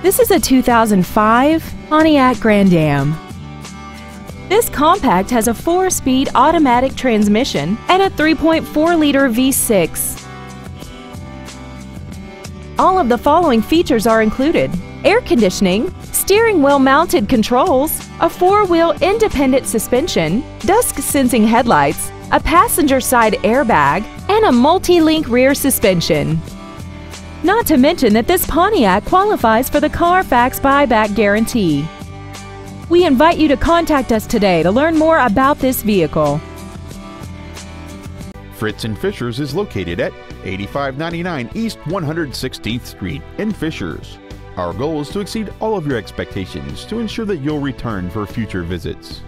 This is a 2005 Pontiac Grand Am. This compact has a 4-speed automatic transmission and a 3.4-liter V6. All of the following features are included: air conditioning, steering wheel-mounted controls, a 4-wheel independent suspension, dusk-sensing headlights, a passenger side airbag, and a multi-link rear suspension. Not to mention that this Pontiac qualifies for the Carfax buyback guarantee. We invite you to contact us today to learn more about this vehicle. Fritz and Fishers is located at 8599 East 116th Street in Fishers. Our goal is to exceed all of your expectations to ensure that you'll return for future visits.